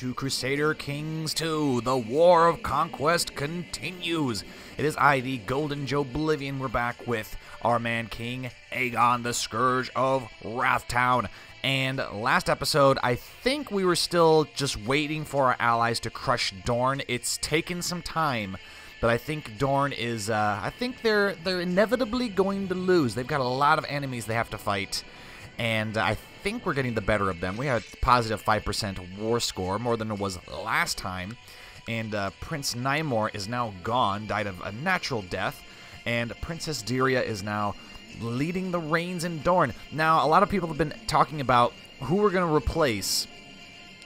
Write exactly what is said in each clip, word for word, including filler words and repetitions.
to Crusader Kings two. The War of Conquest continues. It is I, the Golden Joe Oblivion. We're back with our man King Aegon, the Scourge of Wrathtown. And last episode, I think we were still just waiting for our allies to crush Dorne. It's taken some time, but I think Dorne is, uh, I think they're, they're inevitably going to lose. They've got a lot of enemies they have to fight, and I think we're getting the better of them. We have a positive five percent war score, more than it was last time, and uh, Prince Nymor is now gone, died of a natural death, and Princess Daria is now leading the reins in Dorne. Now, a lot of people have been talking about who we're going to replace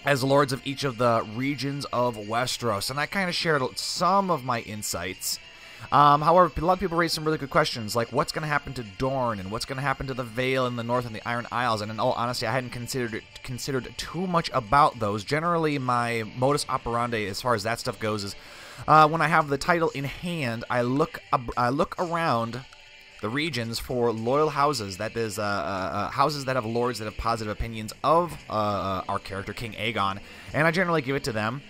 as lords of each of the regions of Westeros, and I kind of shared some of my insights. Um, however, a lot of people raised some really good questions, like what's going to happen to Dorne, and what's going to happen to the Vale in the North and the Iron Isles, and in all honesty, I hadn't considered considered too much about those. Generally, my modus operandi as far as that stuff goes is uh, when I have the title in hand, I look, ab I look around the regions for loyal houses, that is, uh, uh, houses that have lords that have positive opinions of uh, our character, King Aegon, and I generally give it to them.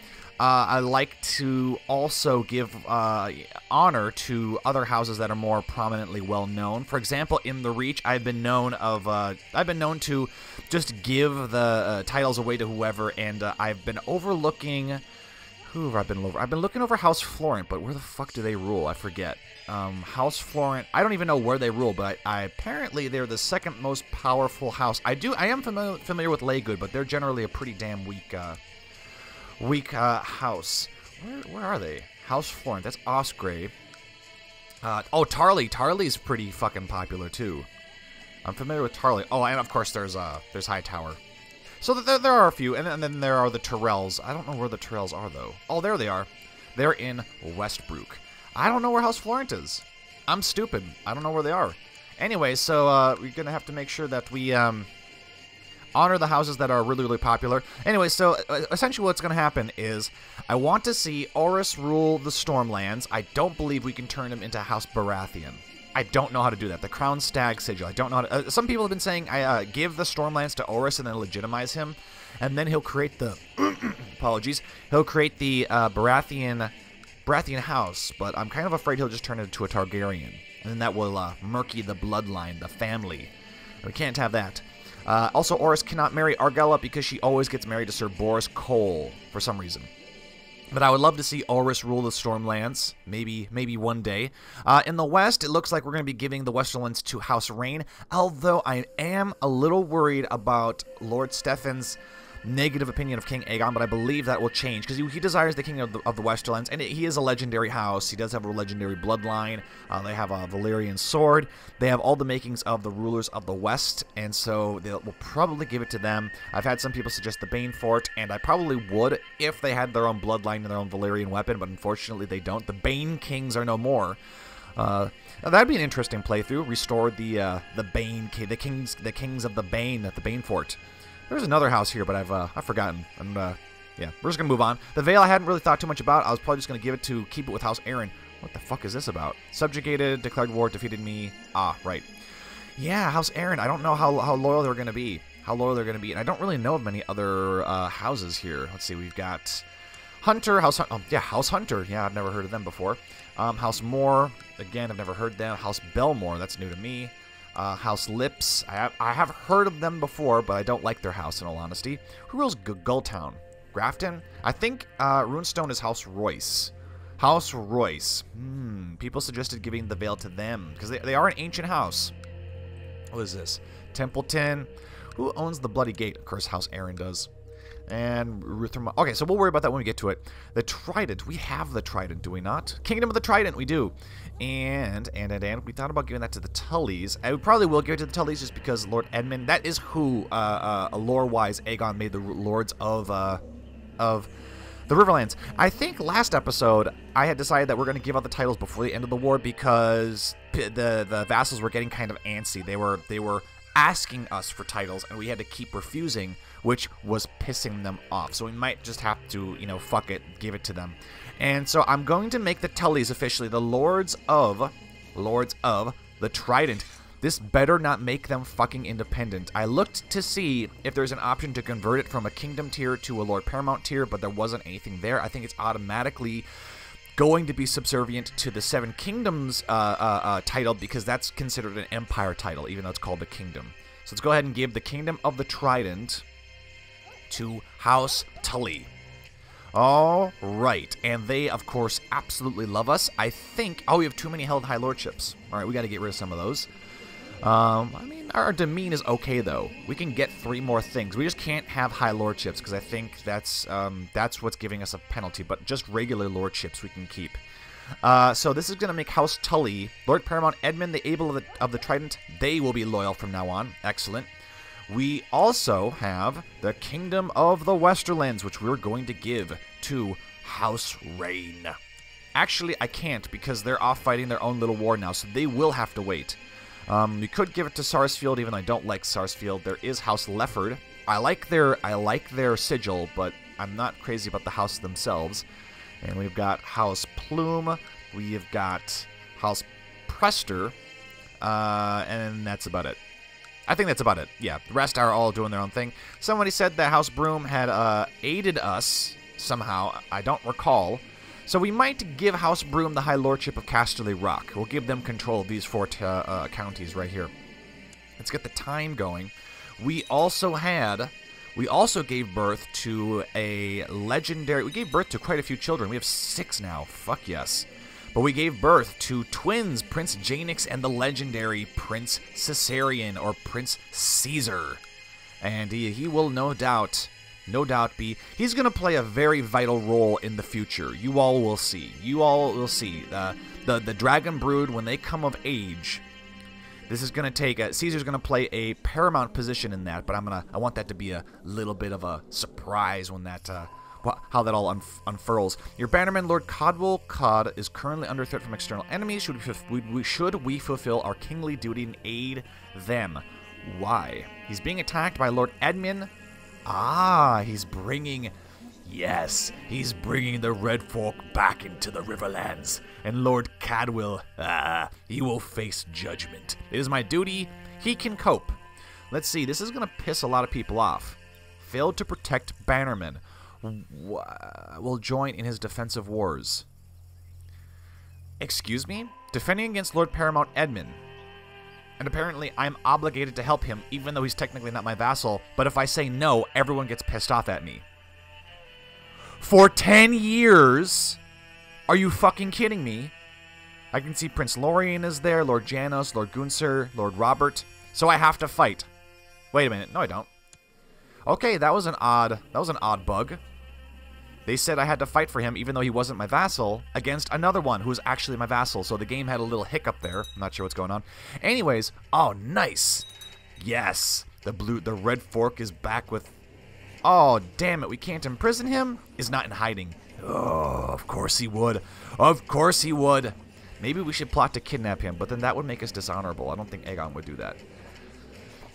Uh, I like to also give uh, honor to other houses that are more prominently well known. For example, in the Reach, I've been known of uh, I've been known to just give the uh, titles away to whoever, and uh, I've been overlooking. Who have I been over? I've been looking over House Florent, but where the fuck do they rule? I forget. Um, House Florent. I don't even know where they rule, but I, I apparently they're the second most powerful house. I do. I am familiar familiar with Lagood, but they're generally a pretty damn weak, uh, weak uh, house. Where where are they? House Florent. That's Osgrave. Uh, oh, Tarly. Tarly's pretty fucking popular too. I'm familiar with Tarly. Oh, and of course there's uh there's Hightower. So there, there are a few, and then there are the Tyrells. I don't know where the Tyrells are, though. Oh, there they are. They're in Westbrook. I don't know where House Florent is. I'm stupid. I don't know where they are. Anyway, so uh, we're going to have to make sure that we um, honor the houses that are really, really popular. Anyway, so essentially what's going to happen is I want to see Orys rule the Stormlands. I don't believe we can turn him into House Baratheon. I don't know how to do that. The Crown Stag Sigil. I don't know how to... Uh, some people have been saying I uh, give the Stormlands to Orys and then legitimize him, and then he'll create the... apologies. He'll create the uh, Baratheon, Baratheon house, but I'm kind of afraid he'll just turn it into a Targaryen, and then that will uh, murky the bloodline, the family. We can't have that. Uh, also, Orys cannot marry Argella because she always gets married to Sir Boris Cole for some reason. But I would love to see Orys rule the Stormlands, maybe maybe one day. Uh, in the West, it looks like we're going to be giving the Westerlands to House Reyne, although I am a little worried about Lord Stefan's negative opinion of King Aegon, but I believe that will change, because he, he desires the King of the, of the Westerlands, and it, he is a legendary house. He does have a legendary bloodline. Uh, they have a Valyrian sword. They have all the makings of the rulers of the West, and so they will probably give it to them. I've had some people suggest the Bane Fort, and I probably would if they had their own bloodline and their own Valyrian weapon, but unfortunately they don't. The Bane Kings are no more. Uh, now that'd be an interesting playthrough. Restore the uh, the Bane, the kings, the kings of the Bane at the Bane Fort. There's another house here, but I've uh, I've forgotten. And uh, yeah, we're just gonna move on. The Vale I hadn't really thought too much about. I was probably just gonna give it to keep it with House Arryn. What the fuck is this about? Subjugated, declared war, defeated me. Ah, right. Yeah, House Arryn. I don't know how how loyal they're gonna be. How loyal they're gonna be, and I don't really know of many other uh, houses here. Let's see. We've got Hunter House. Hun oh, yeah, House Hunter. Yeah, I've never heard of them before. Um, House Moore. Again, I've never heard them. House Belmore. That's new to me. Uh, House Lips. I have, I have heard of them before, but I don't like their house, in all honesty. Who rules Gulltown? Grafton? I think uh, Runestone is House Royce. House Royce. Hmm. People suggested giving the Vale to them, because they, they are an ancient house. What is this? Templeton. Who owns the Bloody Gate? Of course, House Arryn does. And Rutherma. Okay, so we'll worry about that when we get to it. The Trident. We have the Trident, do we not? Kingdom of the Trident, we do. And, and, and, and, we thought about giving that to the Tullies. I probably will give it to the Tullies just because Lord Edmund, that is who, uh, uh, lore-wise, Aegon made the lords of, uh, of the Riverlands. I think last episode, I had decided that we're going to give out the titles before the end of the war because the, the vassals were getting kind of antsy. They were, they were asking us for titles, and we had to keep refusing, which was pissing them off. So we might just have to, you know, fuck it, give it to them. And so I'm going to make the Tullys officially the Lords of, Lords of the Trident. This better not make them fucking independent. I looked to see if there's an option to convert it from a kingdom tier to a Lord Paramount tier, but there wasn't anything there. I think it's automatically going to be subservient to the Seven Kingdoms uh, uh, uh, title, because that's considered an empire title, even though it's called the kingdom. So let's go ahead and give the Kingdom of the Trident to House Tully. All right, and they, of course, absolutely love us. I think... Oh, we have too many held high lordships. All right, we got to get rid of some of those. Um, I mean, our demean is okay, though. We can get three more things. We just can't have high lordships, because I think that's um, that's what's giving us a penalty. But just regular lordships we can keep. Uh, so this is going to make House Tully, Lord Paramount Edmund, the Able of the, of the Trident. They will be loyal from now on. Excellent. We also have the Kingdom of the Westerlands, which we're going to give to House Reyne. Actually, I can't, because they're off fighting their own little war now, so they will have to wait. Um, we could give it to Sarsfield, even though I don't like Sarsfield. There is House Lefford. I like their I like their sigil, but I'm not crazy about the house themselves. And we've got House Plume. We've got House Prester. Uh, and that's about it. I think that's about it. Yeah, the rest are all doing their own thing. Somebody said that House Broom had uh, aided us somehow. I don't recall. So we might give House Broom the High Lordship of Casterly Rock. We'll give them control of these four uh, uh, counties right here. Let's get the time going. We also had... We also gave birth to a legendary... We gave birth to quite a few children. We have six now. Fuck yes. But we gave birth to twins, Prince Janix and the legendary Prince Caesarion, or Prince Caesar. And he, he will no doubt, no doubt be... He's going to play a very vital role in the future. You all will see. You all will see. Uh, the, the Dragon Brood, when they come of age... This is going to take... A, Caesar's going to play a paramount position in that, but I'm gonna. I want that to be a little bit of a surprise when that... Uh, well, how that all unf unfurls. Your bannerman, Lord Cadwell Cod, is currently under threat from external enemies. Should we, we, should we fulfill our kingly duty and aid them? Why? He's being attacked by Lord Edmund. Ah, he's bringing... Yes, he's bringing the Red Fork back into the Riverlands, and Lord Cadwell, ah, he will face judgment. It is my duty. He can cope. Let's see. This is going to piss a lot of people off. Failed to protect bannermen. Will join in his defensive wars. Excuse me? Defending against Lord Paramount Edmund. And apparently I'm obligated to help him, even though he's technically not my vassal, but if I say no, everyone gets pissed off at me. For ten years? Are you fucking kidding me? I can see Prince Lorien is there, Lord Janos, Lord Gunther, Lord Robert. So I have to fight. Wait a minute. No, I don't. Okay, that was an odd, that was an odd bug. They said I had to fight for him, even though he wasn't my vassal, against another one who was actually my vassal. So the game had a little hiccup there. I'm not sure what's going on. Anyways, oh, nice. Yes, the blue, the Red Fork is back with... Oh, damn it, we can't imprison him? Is not in hiding. Oh, of course he would. Of course he would. Maybe we should plot to kidnap him, but then that would make us dishonorable. I don't think Aegon would do that.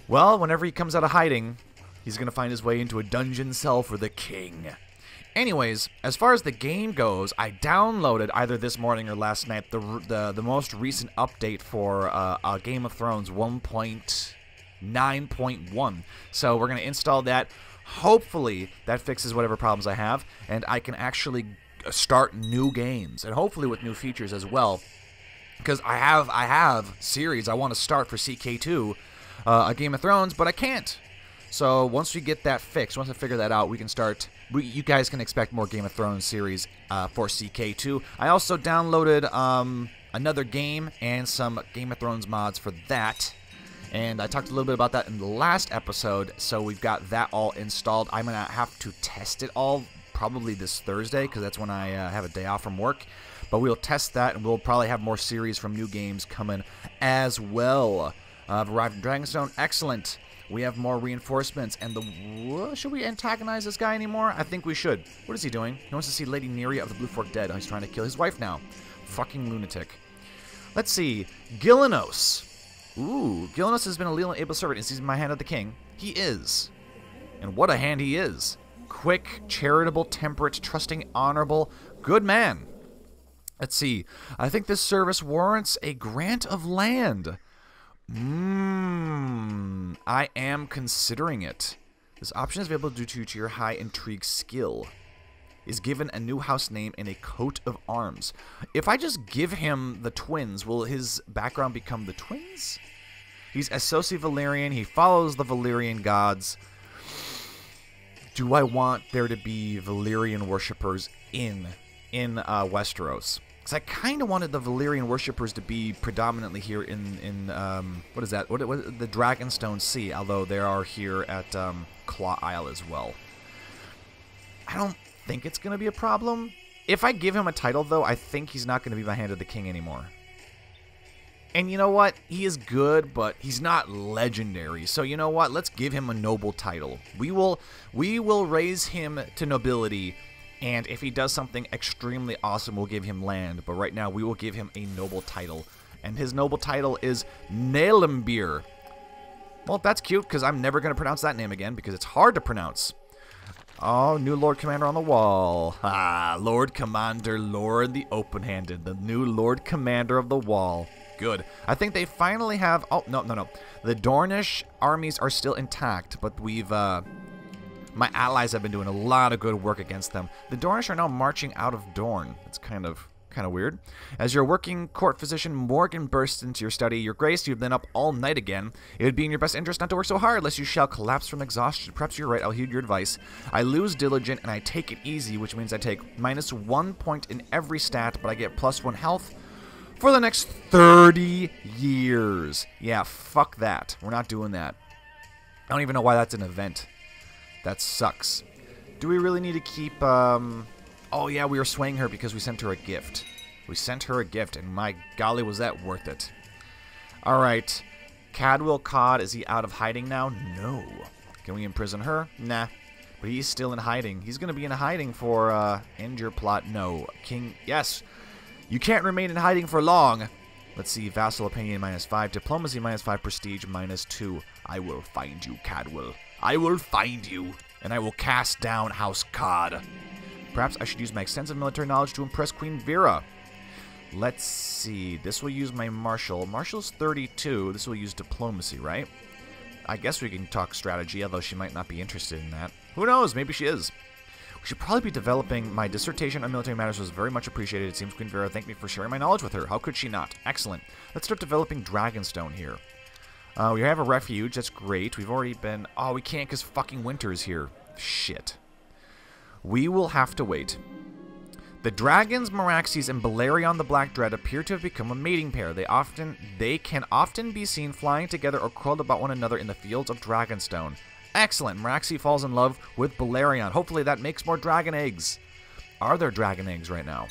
Well, whenever he comes out of hiding, he's going to find his way into a dungeon cell for the king. Anyways, as far as the game goes, I downloaded either this morning or last night the, the, the most recent update for uh, uh, Game of Thrones one point nine point one. So we're going to install that. Hopefully that fixes whatever problems I have, and I can actually start new games, and hopefully with new features as well, because I have I have series I want to start for C K two, uh, a Game of Thrones, but I can't. So once we get that fixed, once I figure that out, we can start. We, you guys can expect more Game of Thrones series uh, for C K two. I also downloaded um, another game and some Game of Thrones mods for that. And I talked a little bit about that in the last episode, so we've got that all installed. I'm going to have to test it all probably this Thursday, because that's when I uh, have a day off from work. But we'll test that, and we'll probably have more series from new games coming as well. Uh, I've arrived in Dragonstone. Excellent. We have more reinforcements. And the... Should we antagonize this guy anymore? I think we should. What is he doing? He wants to see Lady Neria of the Blue Fork dead. Oh, he's trying to kill his wife now. Fucking lunatic. Let's see. Gilinos. Ooh, Gilinos has been a leal and able servant and sees my hand of the king. He is. And what a hand he is. Quick, charitable, temperate, trusting, honorable, good man. Let's see. I think this service warrants a grant of land. Mmm. I am considering it. This option is available due to your high intrigue skill. Is given a new house name and a coat of arms. If I just give him the twins, will his background become the twins? He's Essosi Valyrian. He follows the Valyrian gods. Do I want there to be Valyrian worshippers in in uh, Westeros? Because I kind of wanted the Valyrian worshippers to be predominantly here in in um, what is that? What, what the Dragonstone Sea? Although they are here at um, Claw Isle as well. I don't think it's going to be a problem. If I give him a title, though, I think he's not going to be my hand of the king anymore. And you know what? He is good, but he's not legendary. So you know what? Let's give him a noble title. We will, we will raise him to nobility, and if he does something extremely awesome, we'll give him land. But right now, we will give him a noble title, and his noble title is Naelambir. Well, that's cute, because I'm never going to pronounce that name again, because it's hard to pronounce. Oh, new Lord Commander on the wall. Ah, Lord Commander Lauren the Open-Handed, the new Lord Commander of the Wall. Good. I think they finally have... Oh, no, no, no. The Dornish armies are still intact, but we've... Uh, my allies have been doing a lot of good work against them. The Dornish are now marching out of Dorne. It's kind of... kind of weird. As your working court physician, Morgan bursts into your study. Your Grace, you've been up all night again. It would be in your best interest not to work so hard, lest you shall collapse from exhaustion. Perhaps you're right. I'll heed your advice. I lose diligent, and I take it easy, which means I take minus one point in every stat, but I get plus one health for the next thirty years. Yeah, fuck that. We're not doing that. I don't even know why that's an event. That sucks. Do we really need to keep... um Oh, yeah, we were swaying her because we sent her a gift. We sent her a gift, and my golly, was that worth it. All right. Cadwell Cod, is he out of hiding now? No. Can we imprison her? Nah. But he's still in hiding. He's going to be in hiding for, uh, end your plot. No. King, yes. You can't remain in hiding for long. Let's see. Vassal opinion, minus five. Diplomacy, minus five. Prestige, minus two. I will find you, Cadwell. I will find you, and I will cast down House Cod. Perhaps I should use my extensive military knowledge to impress Queen Vera. Let's see. This will use my marshal. Marshal's thirty-two. This will use diplomacy, right? I guess we can talk strategy, although she might not be interested in that. Who knows? Maybe she is. We should probably be developing. My dissertation on military matters was very much appreciated. It seems Queen Vera thanked me for sharing my knowledge with her. How could she not? Excellent. Let's start developing Dragonstone here. Uh, we have a refuge. That's great. We've already been... Oh, we can't because fucking winter is here. Shit. We will have to wait. The dragons, Meraxes, and Balerion the Black Dread appear to have become a mating pair. They often, they can often be seen flying together or curled about one another in the fields of Dragonstone. Excellent. Meraxes falls in love with Balerion. Hopefully that makes more dragon eggs. Are there dragon eggs right now?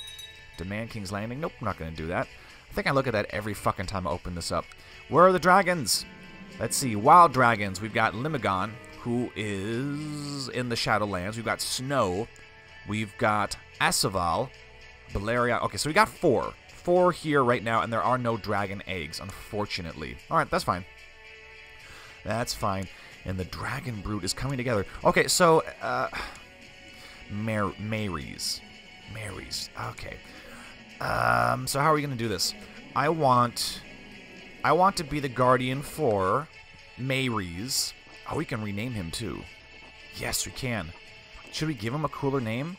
Demand King's Landing? Nope, I'm not going to do that. I think I look at that every fucking time I open this up. Where are the dragons? Let's see. Wild dragons. We've got Limigon, who is in the Shadowlands. We've got Snow. We've got Assaval. Balerion. Okay, so we got four. Four here right now, and there are no dragon eggs, unfortunately. All right, that's fine. That's fine. And the dragon brood is coming together. Okay, so... Uh, Mer Maerys. Maerys. Okay. Um, so how are we going to do this? I want... I want to be the guardian for Maerys. Oh, we can rename him, too. Yes, we can. Should we give him a cooler name?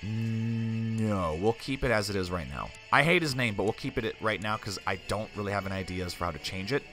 No, we'll keep it as it is right now. I hate his name, but we'll keep it right now because I don't really have any ideas for how to change it.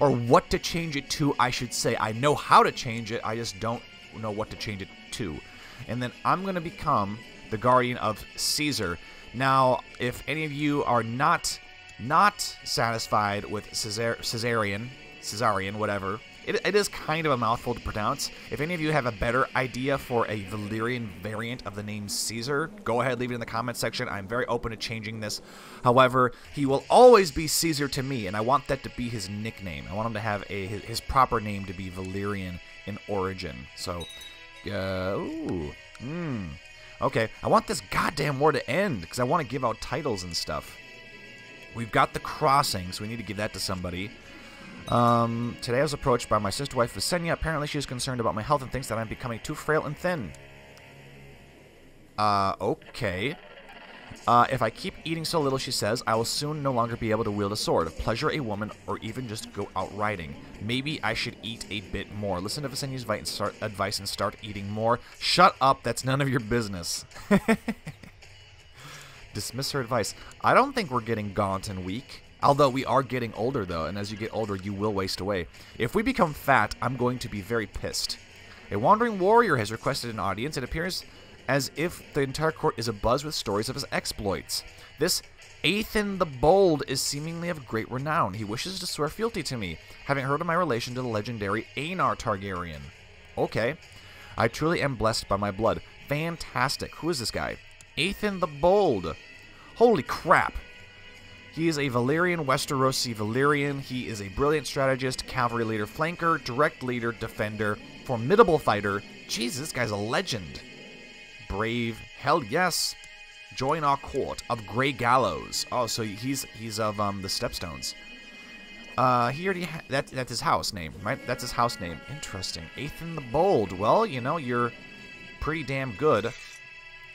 Or what to change it to, I should say. I know how to change it. I just don't know what to change it to. And then I'm going to become the guardian of Caesar. Now, if any of you are not, not satisfied with Caesar, Caesarian, Caesarian, whatever... It, it is kind of a mouthful to pronounce. If any of you have a better idea for a Valyrian variant of the name Caesar, go ahead, leave it in the comment section. I'm very open to changing this. However, he will always be Caesar to me, and I want that to be his nickname. I want him to have a his, his proper name to be Valyrian in origin. So, uh, ooh, mm, okay. I want this goddamn war to end because I want to give out titles and stuff. We've got the crossing, so we need to give that to somebody. Um, today I was approached by my sister wife Visenya. Apparently she is concerned about my health and thinks that I'm becoming too frail and thin. Uh, okay. Uh, if I keep eating so little, she says, I will soon no longer be able to wield a sword, pleasure a woman, or even just go out riding. Maybe I should eat a bit more. Listen to Visenya's advice and start eating more. Shut up, that's none of your business. Dismiss her advice. I don't think we're getting gaunt and weak. Although we are getting older, though, and as you get older, you will waste away. If we become fat, I'm going to be very pissed. A wandering warrior has requested an audience. It appears as if the entire court is abuzz with stories of his exploits. This Aethan the Bold is seemingly of great renown. He wishes to swear fealty to me, having heard of my relation to the legendary Aenar Targaryen. Okay. I truly am blessed by my blood. Fantastic. Who is this guy? Aethan the Bold. Holy crap. He is a Valyrian, Westerosi Valyrian. He is a brilliant strategist, cavalry leader, flanker, direct leader, defender, formidable fighter. Jesus, this guy's a legend. Brave, hell yes. Join our court of Grey Gallows. Oh, so he's he's of um the Stepstones. Uh, he already ha that that's his house name, right? That's his house name. Interesting. Aethan the Bold. Well, you know you're pretty damn good,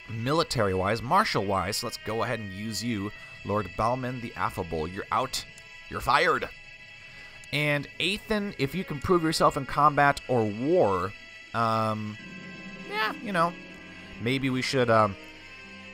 military-wise, martial-wise. So let's go ahead and use you. Lord Balman the Affable, you're out. You're fired. And Aethan, if you can prove yourself in combat or war, um, yeah, you know, maybe we should um,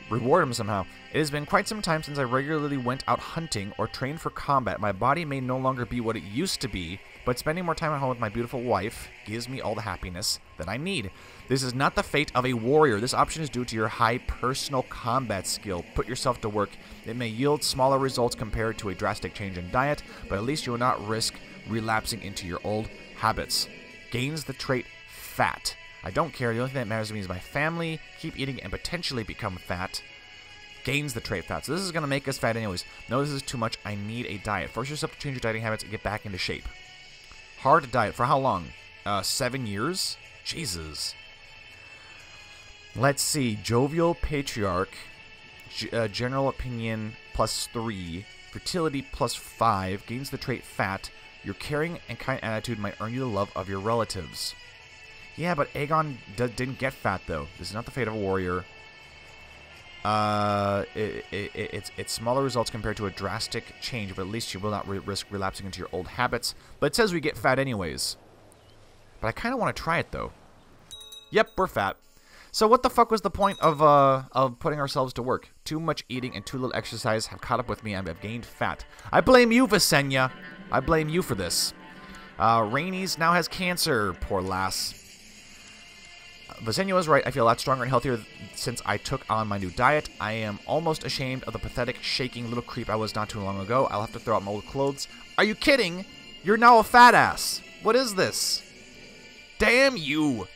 reward him somehow. It has been quite some time since I regularly went out hunting or trained for combat. My body may no longer be what it used to be, but spending more time at home with my beautiful wife gives me all the happiness that I need. This is not the fate of a warrior. This option is due to your high personal combat skill. Put yourself to work. It may yield smaller results compared to a drastic change in diet, but at least you will not risk relapsing into your old habits. Gains the trait fat. I don't care. The only thing that matters to me is my family. Keep eating and potentially become fat. Gains the trait fat. So this is going to make us fat anyways. No, this is too much. I need a diet. Force yourself to change your dieting habits and get back into shape. Hard diet. For how long? Uh, seven years? Jesus. Let's see. Jovial Patriarch. G uh, general Opinion plus three. Fertility plus five. Gains the trait fat. Your caring and kind attitude might earn you the love of your relatives. Yeah, but Aegon d didn't get fat, though. This is not the fate of a warrior. Uh, it, it, it, it's, it's smaller results compared to a drastic change, but at least you will not re risk relapsing into your old habits. But it says we get fat anyways. But I kind of want to try it, though. Yep, we're fat. So what the fuck was the point of, uh, of putting ourselves to work? Too much eating and too little exercise have caught up with me and I've gained fat. I blame you, Visenya. I blame you for this. Uh, Rhaenys now has cancer, poor lass. Visenya was right. I feel a lot stronger and healthier since I took on my new diet. I am almost ashamed of the pathetic, shaking little creep I was not too long ago. I'll have to throw out my old clothes. Are you kidding? You're now a fat ass. What is this? Damn you.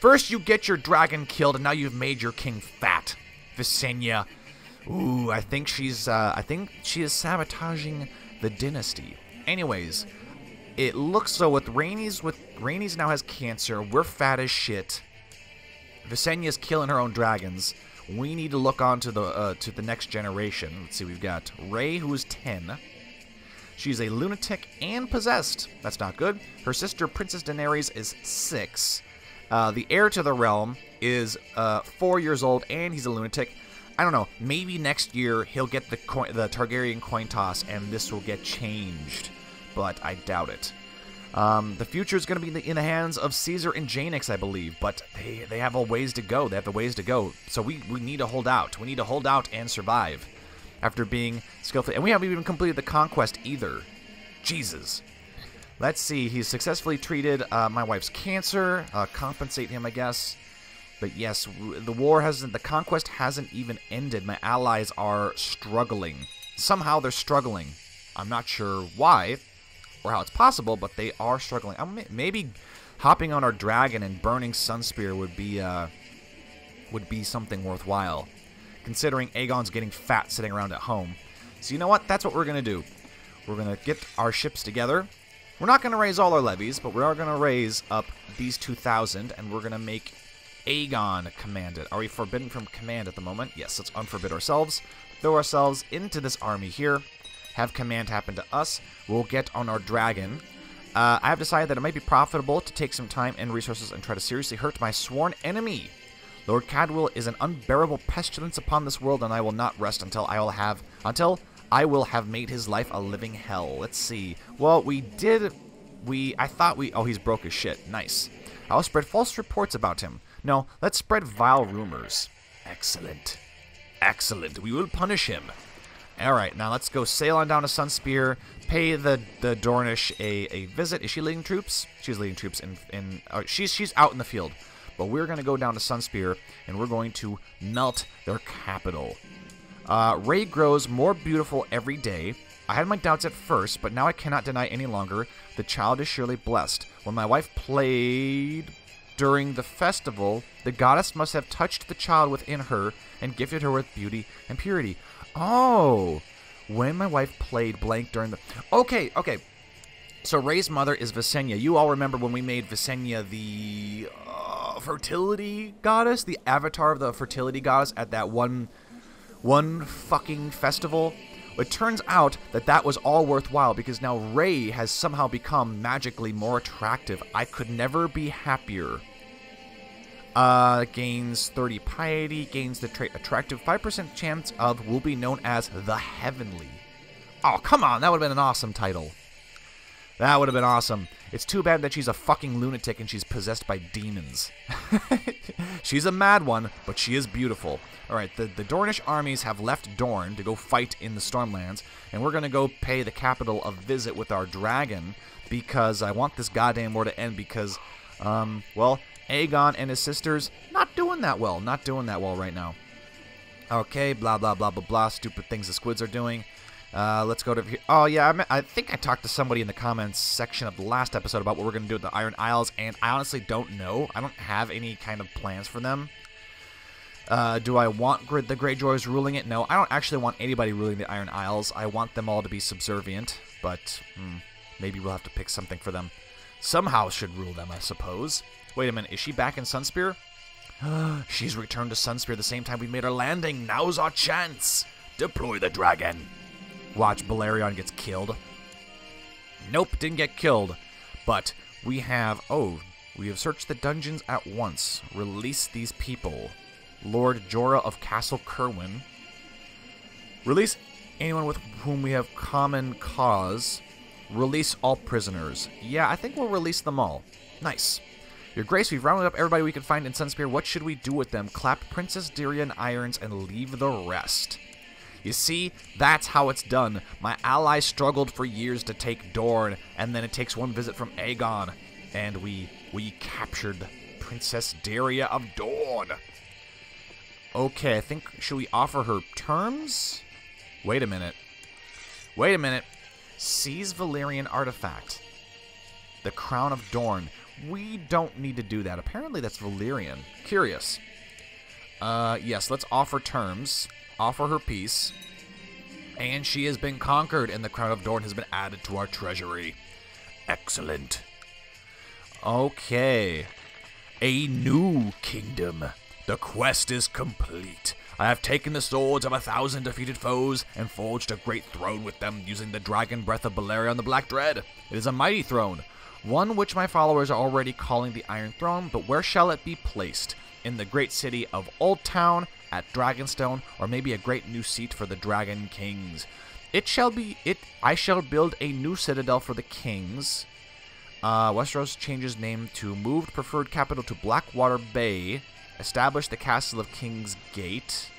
First you get your dragon killed, and now you've made your king fat. Visenya. Ooh, I think she's, uh, I think she is sabotaging the dynasty. Anyways, it looks so with Rhaenys, with Rhaenys now has cancer. We're fat as shit. Visenya's killing her own dragons. We need to look on to the uh, to the next generation. Let's see, we've got Rey, who is ten. She's a lunatic and possessed. That's not good. Her sister, Princess Daenerys, is six. Uh, the heir to the realm is uh, four years old, and he's a lunatic. I don't know. Maybe next year he'll get the coin, the Targaryen coin toss, and this will get changed. But I doubt it. Um, the future is going to be in the, in the hands of Caesar and Janos, I believe, but they, they have a ways to go. They have the ways to go, so we, we need to hold out. We need to hold out and survive after being skillful. And we haven't even completed the conquest either. Jesus. Let's see. He's successfully treated uh, my wife's cancer. Uh, compensate him, I guess. But yes, the war hasn't, the conquest hasn't even ended. My allies are struggling. Somehow they're struggling. I'm not sure why or how it's possible, but they are struggling. I'm, maybe hopping on our dragon and burning Sunspear would be uh, would be something worthwhile, considering Aegon's getting fat sitting around at home. So you know what? That's what we're gonna do. We're gonna get our ships together. We're not going to raise all our levies, but we are going to raise up these two thousand, and we're going to make Aegon command it. Are we forbidden from command at the moment? Yes, let's unforbid ourselves. Throw ourselves into this army here. Have command happen to us. We'll get on our dragon. Uh, I have decided that it might be profitable to take some time and resources and try to seriously hurt my sworn enemy. Lord Cadwell is an unbearable pestilence upon this world, and I will not rest until I will have until I will have made his life a living hell. Let's see. Well, we did we I thought we oh, he's broke as shit. Nice. I'll spread false reports about him. No, let's spread vile rumors. Excellent. Excellent. We will punish him. Alright, now let's go sail on down to Sunspear, pay the the Dornish a, a visit. Is she leading troops? She's leading troops in... in uh, she's, she's out in the field. But we're going to go down to Sunspear, and we're going to melt their capital. Uh, Ray grows more beautiful every day. I had my doubts at first, but now I cannot deny any longer. The child is surely blessed. When my wife played... during the festival, the goddess must have touched the child within her and gifted her with beauty and purity. Oh, when my wife played blank during the... Okay, okay. So Ray's mother is Visenya. You all remember when we made Visenya the uh, fertility goddess, the avatar of the fertility goddess at that one, one fucking festival? It turns out that that was all worthwhile because now Ray has somehow become magically more attractive. I could never be happier. Uh, gains thirty piety, gains the trait attractive, five percent chance of will be known as the Heavenly. Oh, come on, that would have been an awesome title. That would have been awesome. It's too bad that she's a fucking lunatic and she's possessed by demons. She's a mad one, but she is beautiful. Alright, the, the Dornish armies have left Dorne to go fight in the Stormlands, and we're going to go pay the capital a visit with our dragon, because I want this goddamn war to end, because, um, well, Aegon and his sisters, not doing that well, not doing that well right now. Okay, blah, blah, blah, blah, blah, stupid things the squids are doing. Uh, let's go to here. Oh, yeah, I, I think I talked to somebody in the comments section of the last episode about what we're going to do with the Iron Isles, and I honestly don't know. I don't have any kind of plans for them. Uh, do I want the Greyjoys ruling it? No, I don't actually want anybody ruling the Iron Isles. I want them all to be subservient, but hmm, maybe we'll have to pick something for them. Some house should rule them, I suppose. Wait a minute, is she back in Sunspear? She's returned to Sunspear the same time we made our landing. Now's our chance. Deploy the dragon. Watch, Balerion gets killed. Nope, didn't get killed. But we have... Oh, we have searched the dungeons at once. Release these people. Lord Jorah of Castle Kerwin. Release anyone with whom we have common cause. Release all prisoners. Yeah, I think we'll release them all. Nice. Your Grace, we've rounded up everybody we could find in Sunspear. What should we do with them? Clap Princess Daria in irons and leave the rest. You see, that's how it's done. My allies struggled for years to take Dorne, and then it takes one visit from Aegon, and we we captured Princess Daria of Dorne. Okay, I think, should we offer her terms? Wait a minute. Wait a minute. Seize Valyrian artifact. The Crown of Dorne. We don't need to do that. Apparently that's Valyrian. Curious. Uh, yes, let's offer terms. Offer her peace, and she has been conquered, and the Crown of Dorne has been added to our treasury. Excellent. Okay. A new kingdom. The quest is complete. I have taken the swords of a thousand defeated foes and forged a great throne with them using the dragon breath of Balerion the Black Dread. It is a mighty throne, one which my followers are already calling the Iron Throne, but where shall it be placed? In the great city of Old Town, at Dragonstone, or maybe a great new seat for the Dragon Kings. It shall be it. I shall build a new citadel for the Kings. Uh, Westeros changes name to moved preferred capital to Blackwater Bay. Establish the castle of King's Gate.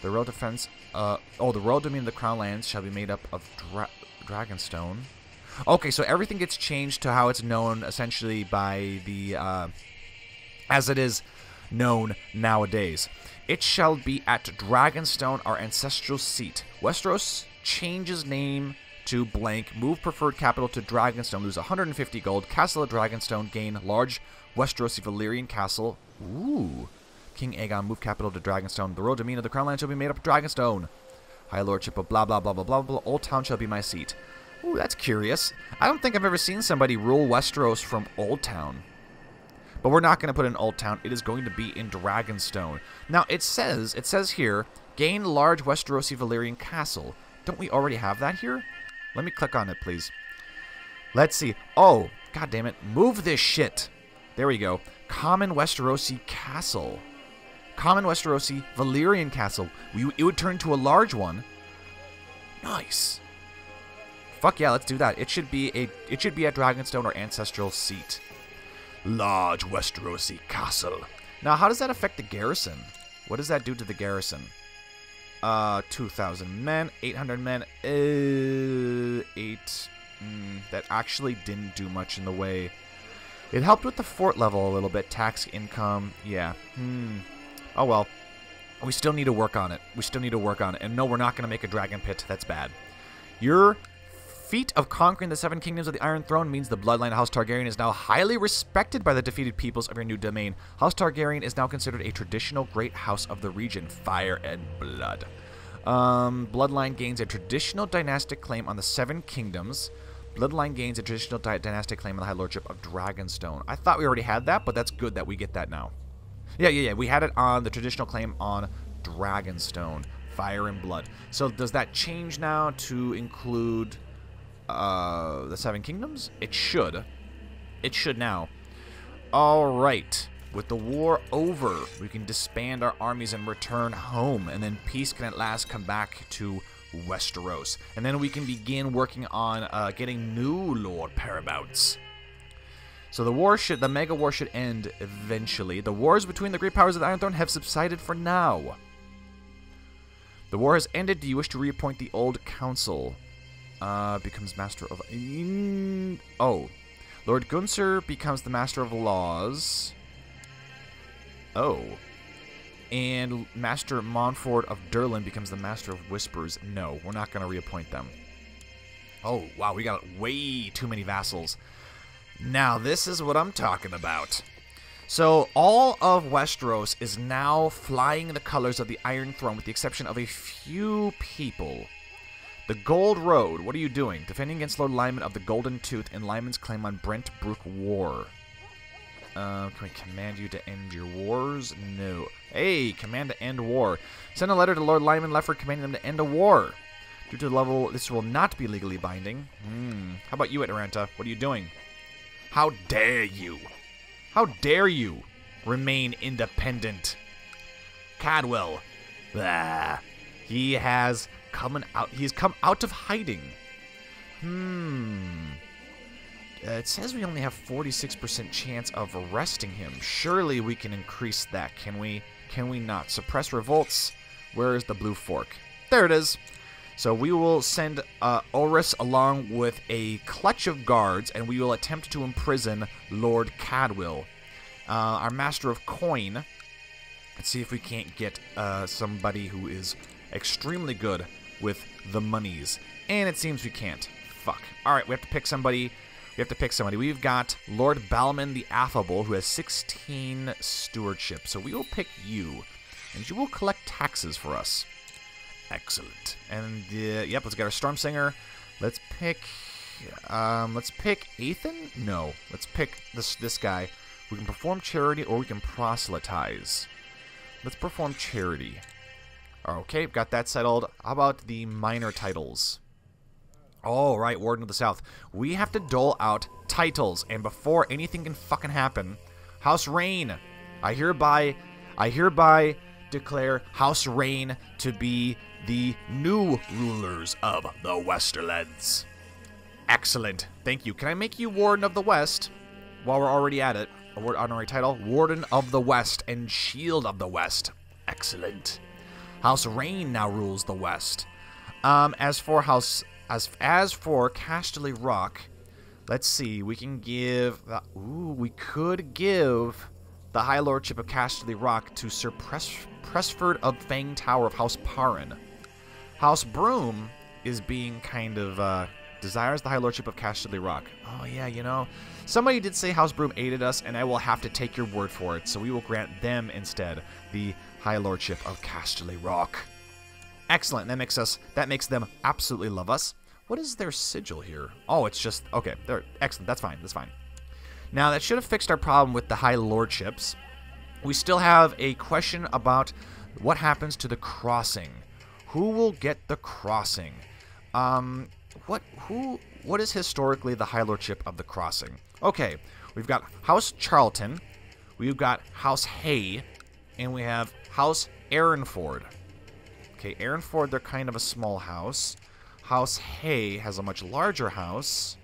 The royal defense. Uh, oh, the royal dominion of the Crown lands shall be made up of Dra Dragonstone. Okay, so everything gets changed to how it's known, essentially by the uh, as it is known nowadays. It shall be at Dragonstone, our ancestral seat. Westeros changes name to blank. Move preferred capital to Dragonstone. Lose one hundred fifty gold. Castle of Dragonstone. Gain large Westerosi Valyrian castle. Ooh. King Aegon. Move capital to Dragonstone. The royal domain of the Crown land shall be made up of Dragonstone. High lordship of blah, blah, blah, blah, blah, blah. Old Town shall be my seat. Ooh, that's curious. I don't think I've ever seen somebody rule Westeros from Old Town. But we're not going to put in Old Town. It is going to be in Dragonstone. Now, it says, it says here, gain large Westerosi Valyrian castle. Don't we already have that here? Let me click on it, please. Let's see. Oh, God damn it. Move this shit. There we go. Common Westerosi castle. common Westerosi Valyrian castle. We, it would turn to a large one. Nice. Fuck yeah, let's do that. It should be a it should be a Dragonstone or ancestral seat. Large Westerosi castle. Now, how does that affect the garrison? What does that do to the garrison? Uh, two thousand men, eight hundred men, uh, eight. Mm, that actually didn't do much in the way. It helped with the fort level a little bit. Tax income, yeah. Hmm. Oh well. We still need to work on it. We still need to work on it. And no, we're not going to make a dragon pit. That's bad. Your feat of conquering the seven kingdoms of the Iron Throne means the bloodline of House Targaryen is now highly respected by the defeated peoples of your new domain. House Targaryen is now considered a traditional great house of the region. Fire and blood. Um, bloodline gains a traditional dynastic claim on the seven kingdoms. Bloodline gains a traditional di dynastic claim on the High Lordship of Dragonstone. I thought we already had that, but that's good that we get that now. Yeah, yeah, yeah. We had it on the traditional claim on Dragonstone. Fire and blood. So does that change now to include uh, the Seven Kingdoms? It should. It should now. All right. With the war over, we can disband our armies and return home. And then peace can at last come back to Westeros. And then we can begin working on uh, getting new Lord Paramount's. So the war should, the mega war should end eventually. The wars between the great powers of the Iron Throne have subsided for now. The war has ended. Do you wish to reappoint the old council? Uh, becomes master of... Oh. Lord Gunther becomes the master of laws. Oh. And Master Montford of Durland becomes the master of whispers. No, we're not going to reappoint them. Oh, wow. We got way too many vassals. Now, this is what I'm talking about. So, all of Westeros is now flying the colors of the Iron Throne with the exception of a few people. The Gold Road, what are you doing? Defending against Lord Lyman of the Golden Tooth and Lyman's claim on Brent Brook War. Uh, can we command you to end your wars? No. Hey, command to end war. Send a letter to Lord Lyman Lefford commanding them to end a war. Due to the level, this will not be legally binding. Hmm. How about you, Atalanta? What are you doing? How dare you? How dare you remain independent? Cadwell. Blah. He has come out. He's come out of hiding. Hmm. Uh, it says we only have forty-six percent chance of arresting him. Surely we can increase that. Can we? Can we not? Suppress revolts. Where is the blue fork? There it is. So we will send uh, Orys along with a clutch of guards, and we will attempt to imprison Lord Cadwell, uh, our master of coin. Let's see if we can't get uh, somebody who is extremely good with the monies. And it seems we can't. Fuck. All right, we have to pick somebody. We have to pick somebody. We've got Lord Balman the Affable, who has sixteen stewardship. So we will pick you, and you will collect taxes for us. Excellent. And uh, yep, let's get our Storm Singer. Let's pick. Um, let's pick Aethan. No, let's pick this this guy. We can perform charity or we can proselytize. Let's perform charity. Okay, got that settled. How about the minor titles? All right, Warden of the South. We have to dole out titles, and before anything can fucking happen, House Reyne. I hereby, I hereby declare House Reyne to be the new rulers of the Westerlands. Excellent. Thank you. Can I make you Warden of the West while we're already at it? Award honorary title. Warden of the West and Shield of the West. Excellent. House Reyne now rules the West. Um, as for House... As, as for Casterly Rock, let's see. We can give... The, ooh, we could give the High Lordship of Casterly Rock to Sir Pres, Presford of Fang Tower of House Parrin. House Broom is being kind of... Uh, desires the High Lordship of Casterly Rock. Oh, yeah, you know. Somebody did say House Broom aided us, and I will have to take your word for it. So we will grant them instead the High Lordship of Casterly Rock. Excellent. That makes us. That makes them absolutely love us. What is their sigil here? Oh, it's just okay. They're excellent. That's fine. That's fine. Now that should have fixed our problem with the High Lordships. We still have a question about what happens to the crossing. Who will get the crossing? Um, what? Who? What is historically the High Lordship of the crossing? Okay, we've got House Charlton, we've got House Hay, and we have House Arrynford. Okay, Arrynford, they're kind of a small house. House Hay has a much larger house.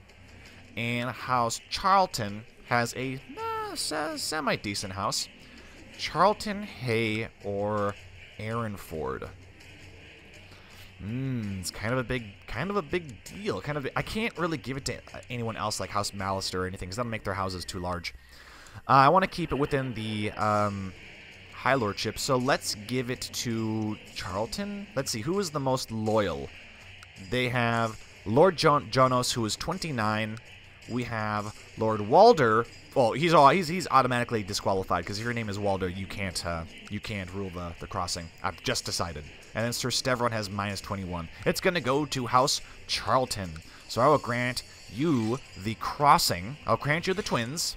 And House Charlton has a uh, semi-decent house. Charlton, Hay, or Arrynford. Mmm, it's kind of a big, kind of a big deal. Kind of, I can't really give it to anyone else, like House Mallister or anything, because that'll make their houses too large. Uh, I want to keep it within the um, High Lordship, so let's give it to Charlton. Let's see, who is the most loyal? They have Lord Jon Janos, who is twenty-nine. We have Lord Walder. Well, he's all he's he's automatically disqualified because if your name is Walder, you can't uh, you can't rule the the crossing. I've just decided. And then Sir Stevron has minus twenty-one. It's gonna go to House Charlton. So I will grant you the crossing. I'll grant you the twins.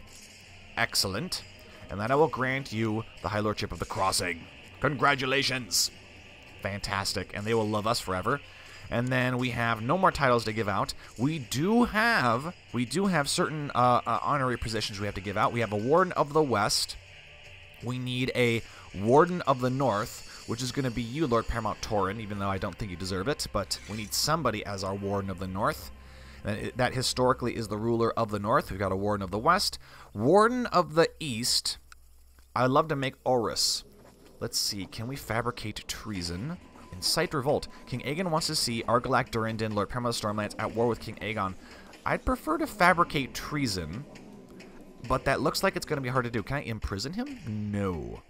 Excellent. And then I will grant you the High Lordship of the Crossing. Congratulations. Fantastic. And they will love us forever. And then we have no more titles to give out. We do have we do have certain uh, uh, honorary positions we have to give out. We have a Warden of the West. We need a Warden of the North, which is going to be you, Lord Paramount Torrin, even though I don't think you deserve it. But we need somebody as our Warden of the North. And that historically is the ruler of the North. We've got a Warden of the West. Warden of the East. I'd love to make Orys. Let's see. Can we fabricate treason? Incite revolt. King Aegon wants to see Argilac Durindin, Lord Paramount of Stormlands, at war with King Aegon. I'd prefer to fabricate treason, but that looks like it's going to be hard to do. Can I imprison him? No.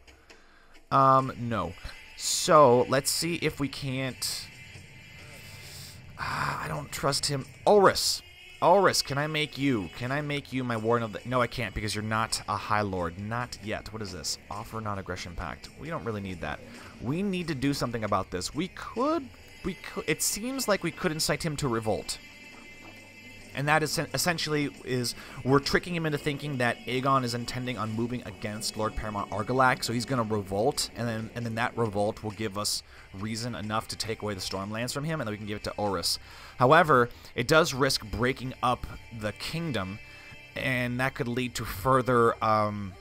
Um, no. So, let's see if we can't... Ah, I don't trust him. Orys! Orys, can I make you? Can I make you my warden of the... No, I can't, because you're not a High Lord. Not yet. What is this? Offer non-aggression pact. We don't really need that. We need to do something about this. We could... we could. It seems like we could incite him to revolt. And that is essentially is... We're tricking him into thinking that Aegon is intending on moving against Lord Paramount Argilac, so he's going to revolt, and then, and then that revolt will give us reason enough to take away the Stormlands from him, and then we can give it to Orys. However, it does risk breaking up the kingdom, and that could lead to further, um,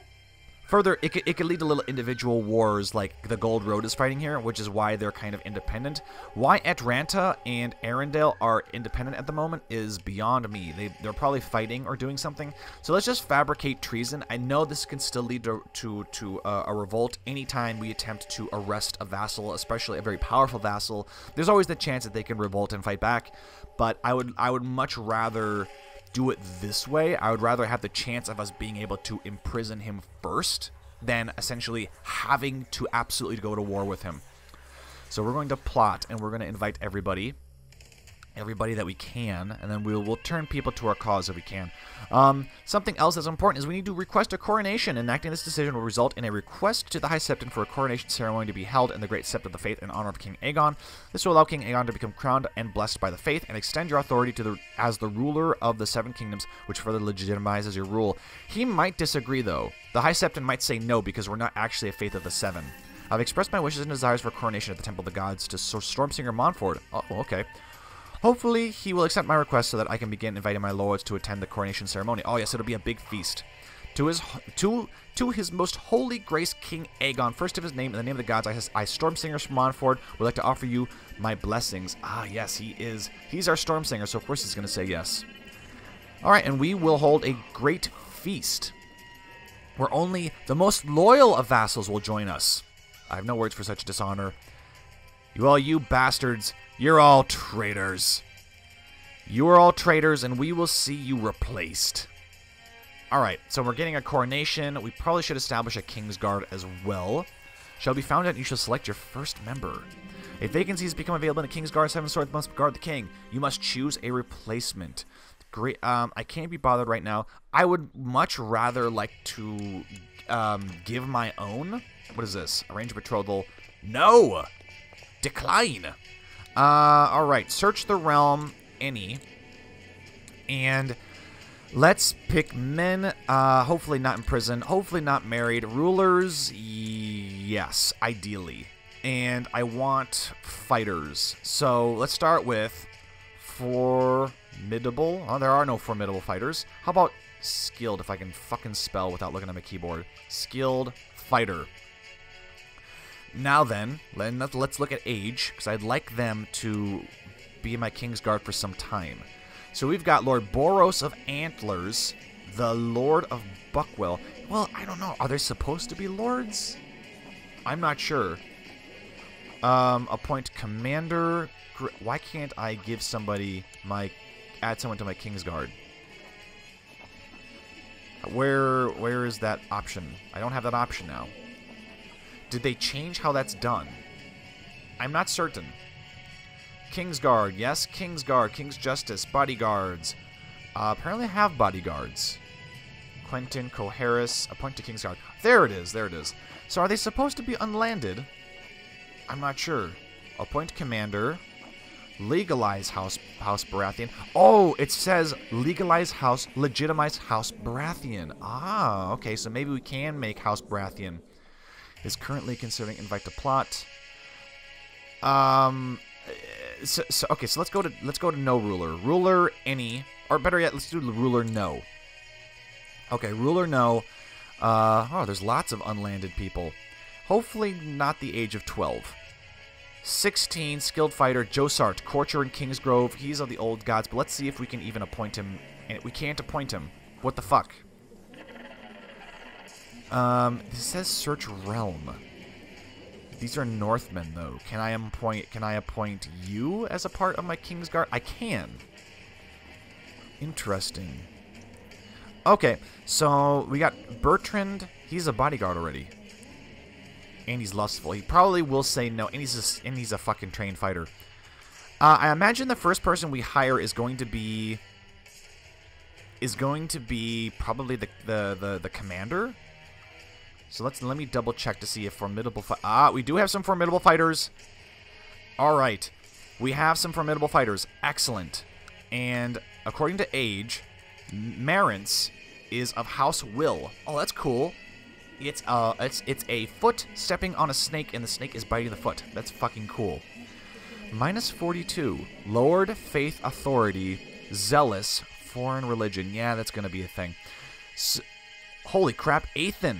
further. It could, it could lead to little individual wars, like the Gold Road is fighting here, which is why they're kind of independent. Why Atlanta and Arendelle are independent at the moment is beyond me. They they're probably fighting or doing something. So let's just fabricate treason. I know this can still lead to to to uh, a revolt anytime we attempt to arrest a vassal, especially a very powerful vassal. There's always the chance that they can revolt and fight back. But I would I would much rather do it this way. I would rather have the chance of us being able to imprison him first than essentially having to absolutely go to war with him. So we're going to plot, and we're going to invite everybody, everybody that we can, and then we'll, we'll turn people to our cause if we can. Um, something else that's important is we need to request a coronation. Enacting this decision will result in a request to the High Septon for a coronation ceremony to be held in the Great Sept of the Faith in honor of King Aegon. This will allow King Aegon to become crowned and blessed by the Faith and extend your authority to the as the ruler of the Seven Kingdoms, which further legitimizes your rule. He might disagree, though. The High Septon might say no because we're not actually a Faith of the Seven. I've expressed my wishes and desires for coronation at the Temple of the Gods to Stormsinger Montford. Oh, okay. Hopefully, he will accept my request so that I can begin inviting my lords to attend the coronation ceremony. Oh, yes, it'll be a big feast. To his to to his most holy grace, King Aegon, first of his name, in the name of the gods, I, I Stormsinger Montford, would like to offer you my blessings. Ah, yes, he is. He's our Stormsinger, so of course he's going to say yes. All right, and we will hold a great feast where only the most loyal of vassals will join us. I have no words for such dishonor. You all, you bastards. You're all traitors. You are all traitors, and we will see you replaced. Alright, so we're getting a coronation. We probably should establish a king's guard as well. Shall be found out, and you shall select your first member. If vacancies become available in a king's guard, Seven Swords must guard the king. You must choose a replacement. Great. Um, I can't be bothered right now. I would much rather like to um, give my own. What is this? Arrange betrothal. No! Decline! Uh, alright, search the realm, any, and let's pick men, uh, hopefully not in prison, hopefully not married, rulers, yes, ideally, and I want fighters, so let's start with formidable, oh, there are no formidable fighters, how about skilled, if I can fucking spell without looking at my keyboard, skilled fighter. Now then, let's look at age, because I'd like them to be my Kingsguard for some time. So we've got Lord Boros of Antlers, the Lord of Buckwell. Well, I don't know. Are there supposed to be lords? I'm not sure. Um, appoint commander. Why can't I give somebody my... add someone to my Kingsguard? Where, where is that option? I don't have that option now. Did they change how that's done? I'm not certain. Kingsguard, yes, Kingsguard, King's Justice, bodyguards. Uh, apparently I have bodyguards. Quentin, Coharis, appoint to Kingsguard. There it is, there it is. So are they supposed to be unlanded? I'm not sure. Appoint commander. Legalize House House Baratheon. Oh, it says legalize House, legitimize House Baratheon. Ah, okay, so maybe we can make House Baratheon. Is currently considering invite to plot. Um, so, so okay, so let's go to let's go to no ruler, ruler any, or better yet, let's do ruler no. Okay, ruler no. Uh, oh, there's lots of unlanded people. Hopefully not the age of twelve. sixteen, skilled fighter, Josart, Courtier in Kingsgrove. He's of the old gods, but let's see if we can even appoint him. And we can't appoint him. What the fuck? Um, this says search realm. These are Northmen, though. Can I appoint? Can I appoint you as a part of my Kingsguard? I can. Interesting. Okay, so we got Bertrand. He's a bodyguard already. And he's lustful. He probably will say no. And he's a, and he's a fucking trained fighter. Uh, I imagine the first person we hire is going to be is going to be probably the the the, the commander. So let's let me double check to see if formidable. Fi ah, we do have some formidable fighters. All right, we have some formidable fighters. Excellent. And according to age, Maerys is of House Will. Oh, that's cool. It's uh, it's it's a foot stepping on a snake, and the snake is biting the foot. That's fucking cool. Minus forty-two. Lord, faith, authority, zealous, foreign religion. Yeah, that's gonna be a thing. So, holy crap, Aethan.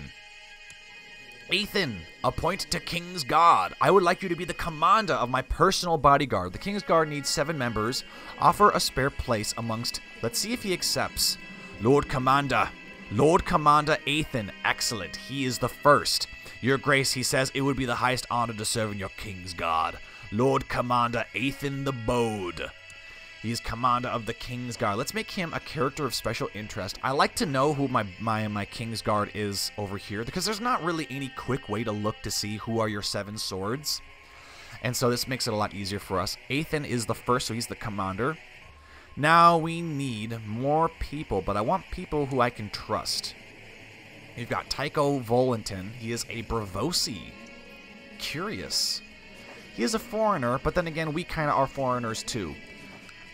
Aethan, appoint to King's Guard. I would like you to be the commander of my personal bodyguard. The King's Guard needs seven members. Offer a spare place amongst. Let's see if he accepts. Lord Commander. Lord Commander Aethan, excellent. He is the first. Your Grace, he says, it would be the highest honor to serve in your King's Guard. Lord Commander Aethan the Bold. He is commander of the King's Guard. Let's make him a character of special interest. I like to know who my, my, my King's Guard is over here, because there's not really any quick way to look to see who are your seven swords. And so this makes it a lot easier for us. Aethan is the first, so he's the commander. Now we need more people, but I want people who I can trust. You've got Tycho Volantin. He is a Bravosi. Curious. He is a foreigner, but then again, we kind of are foreigners too.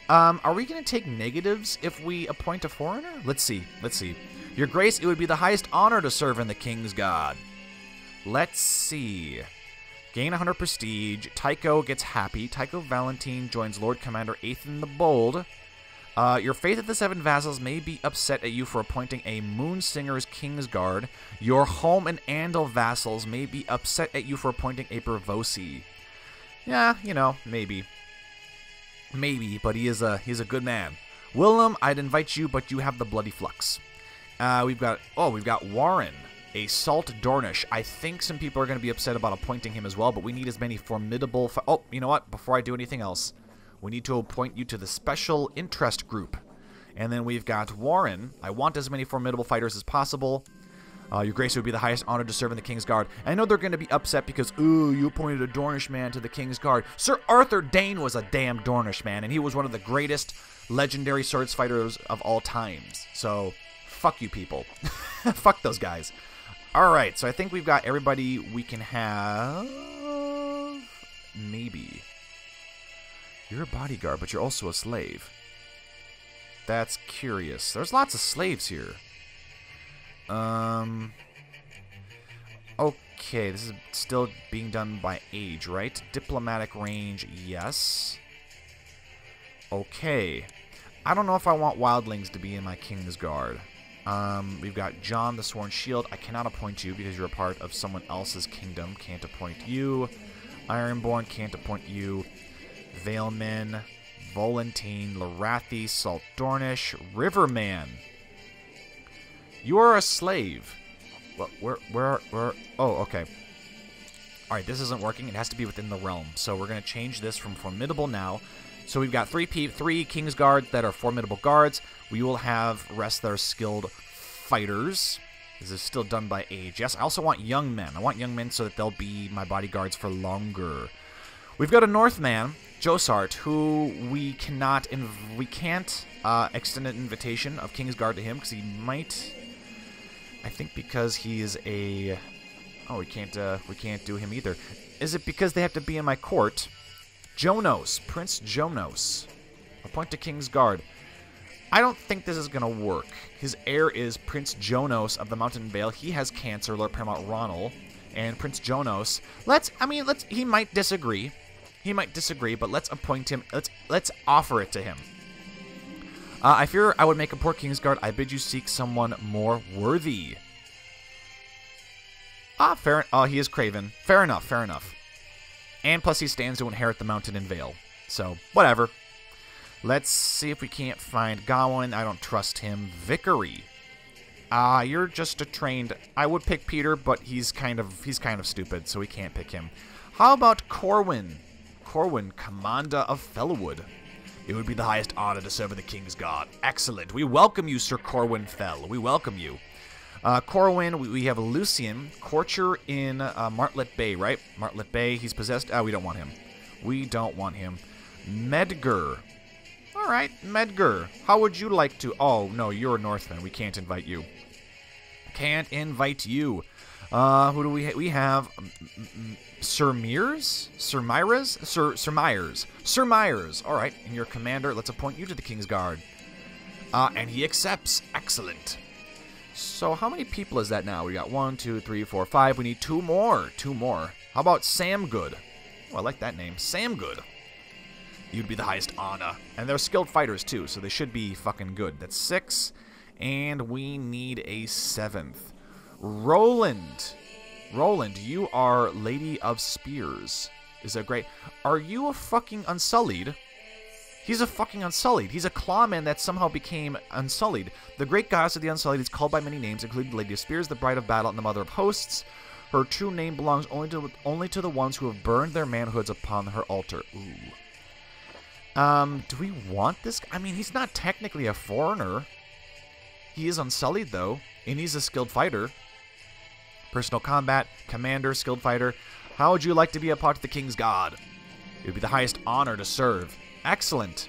Um, are we going to take negatives if we appoint a foreigner? Let's see. Let's see. Your Grace, it would be the highest honor to serve in the King's Guard. Let's see. Gain one hundred prestige. Tycho gets happy. Tycho Valentine joins Lord Commander Aethan the Bold. Uh, your faith of the seven vassals may be upset at you for appointing a Moonsinger's Kingsguard. Your home and Andal vassals may be upset at you for appointing a Bravosi. Yeah, you know, maybe. Maybe, but he is a he's a good man. Willem, I'd invite you, but you have the bloody flux. Uh, we've got oh, we've got Warren, a Salt Dornish. I think some people are going to be upset about appointing him as well, but we need as many formidable. Oh, you know what? Before I do anything else. We need to appoint you to the special interest group. And then we've got Warren. I want as many formidable fighters as possible. Uh, your Grace, would be the highest honor to serve in the King's Guard. I know they're going to be upset because, ooh, you appointed a Dornish man to the King's Guard. Sir Arthur Dayne was a damn Dornish man, and he was one of the greatest legendary swords fighters of all times. So, fuck you people. Fuck those guys. All right, so I think we've got everybody we can have. Maybe. You're a bodyguard, but you're also a slave. That's curious. There's lots of slaves here. Um. Okay, this is still being done by age, right? Diplomatic range, yes. Okay. I don't know if I want wildlings to be in my King's Guard. Um, we've got John, the Sworn Shield. I cannot appoint you because you're a part of someone else's kingdom. Can't appoint you. Ironborn, can't appoint you. Valeman, Volantine, Larathi, Salt Dornish, Riverman. You are a slave. What? Where? Where? Where? Oh, okay. All right, this isn't working. It has to be within the realm. So we're going to change this from formidable now. So we've got three P three Kingsguard that are formidable guards. We will have rest that are skilled fighters. This is still done by age. Yes, I also want young men. I want young men so that they'll be my bodyguards for longer. We've got a Northman, Josart, who we cannot inv we can't uh, extend an invitation of Kingsguard to him because he might. I think because he is a. Oh, we can't uh, we can't do him either. Is it because they have to be in my court? Janos, Prince Janos, appoint to King's Guard. I don't think this is going to work. His heir is Prince Janos of the Mountain Vale. He has cancer, Lord Paramount Ronald, and Prince Janos. Let's, I mean, let's. He might disagree. He might disagree, but let's appoint him. Let's let's offer it to him. Uh, I fear I would make a poor King's Guard. I bid you seek someone more worthy. Ah, fair. Oh, he is craven. Fair enough. Fair enough. And plus he stands to inherit the mountain and vale. So, whatever. Let's see if we can't find Gawain. I don't trust him. Vickery. Ah, uh, you're just a trained... I would pick Peter, but he's kind of he's kind of stupid, so we can't pick him. How about Corwin? Corwin, Commander of Fellwood. It would be the highest honor to serve the King's Guard. Excellent. We welcome you, Sir Corwin Fell. We welcome you. Uh, Corwin, we, we have Lucian, courtier in uh, Martlet Bay, right? Martlet Bay, he's possessed. Oh, we don't want him. We don't want him. Medgar. All right, Medgar. How would you like to... Oh, no, you're a Northman. We can't invite you. Can't invite you. Uh, who do we ha we have? Um, um, Sir Mears? Sir Myers? Sir, Sir Myers. Sir Myers. All right, and your commander, let's appoint you to the King's Guard. Uh, and he accepts. Excellent. So how many people is that now? We got one, two, three, four, five. We need two more. Two more. How about Sam Good? Oh, I like that name. Sam Good. You'd be the highest honor. And they're skilled fighters too, so they should be fucking good. That's six. And we need a seventh. Roland. Roland, you are Lady of Spears. Is that great? Are you a fucking Unsullied? He's a fucking Unsullied. He's a clawman that somehow became Unsullied. The great goddess of the Unsullied is called by many names, including the Lady of Spears, the Bride of Battle, and the Mother of Hosts. Her true name belongs only to only to the ones who have burned their manhoods upon her altar. Ooh. Um, do we want this? I mean, he's not technically a foreigner. He is Unsullied, though, and he's a skilled fighter. Personal combat, commander, skilled fighter. How would you like to be a part of the King's Guard? It would be the highest honor to serve. Excellent.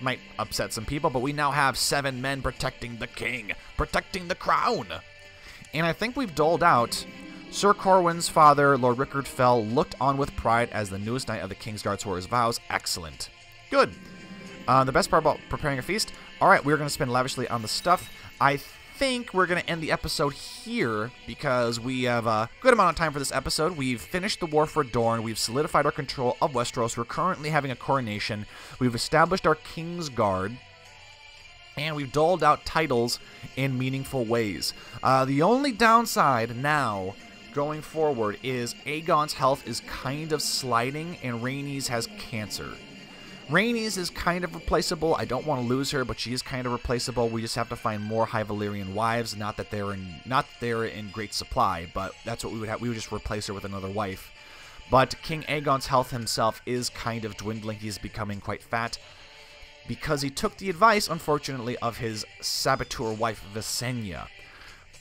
Might upset some people, but we now have seven men protecting the king, protecting the crown. And I think we've doled out. Sir Corwin's father, Lord Rickard Fell, looked on with pride as the newest knight of the Kingsguard swore his vows. Excellent. Good. Uh, the best part about preparing a feast. All right, we're going to spend lavishly on the stuff. I think we're going to end the episode here because we have a good amount of time for this episode. We've finished the war for Dorne. We've solidified our control of Westeros. We're currently having a coronation. We've established our King's Guard. And we've doled out titles in meaningful ways. Uh, the only downside now going forward is Aegon's health is kind of sliding and Rhaenys has cancer. Rhaenys is kind of replaceable. I don't want to lose her, but she is kind of replaceable. We just have to find more High Valyrian wives. Not that they're in, not that they're in great supply, but that's what we would have. We would just replace her with another wife. But King Aegon's health himself is kind of dwindling. He is becoming quite fat because he took the advice, unfortunately, of his saboteur wife Visenya.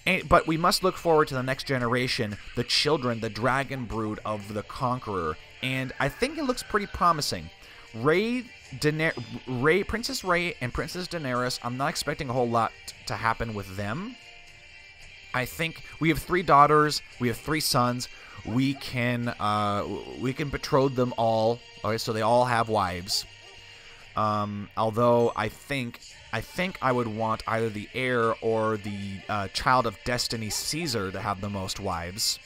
And, but we must look forward to the next generation, the children, the dragon brood of the Conqueror, and I think it looks pretty promising. Rey, Rey, Princess Rey and Princess Daenerys, I'm not expecting a whole lot to happen with them. I think we have three daughters, we have three sons, we can uh, we can betroth them all, okay, so they all have wives. Um, although I think, I think I would want either the heir or the uh, child of destiny Caesar to have the most wives.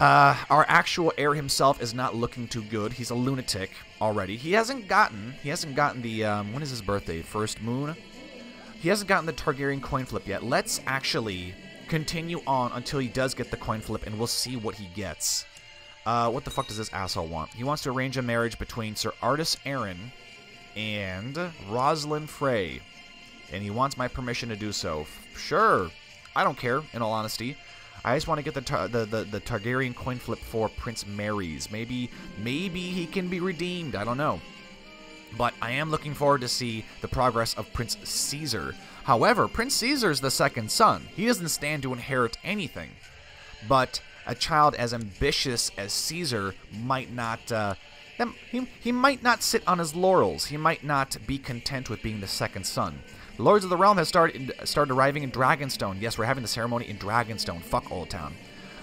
Uh, our actual heir himself is not looking too good. He's a lunatic already. He hasn't gotten, he hasn't gotten the, um, when is his birthday? First moon? He hasn't gotten the Targaryen coin flip yet. Let's actually continue on until he does get the coin flip, and we'll see what he gets. Uh, what the fuck does this asshole want? He wants to arrange a marriage between Sir Artis Arryn and Roslyn Frey, and he wants my permission to do so. Sure. I don't care, in all honesty. I just want to get the, tar the, the, the Targaryen coin flip for Prince Maerys. Maybe, maybe he can be redeemed. I don't know. But I am looking forward to see the progress of Prince Caesar. However, Prince Caesar is the second son. He doesn't stand to inherit anything. But a child as ambitious as Caesar might not... Uh, he, he might not sit on his laurels. He might not be content with being the second son. The Lords of the Realm has started started arriving in Dragonstone. Yes, we're having the ceremony in Dragonstone. Fuck Old Town.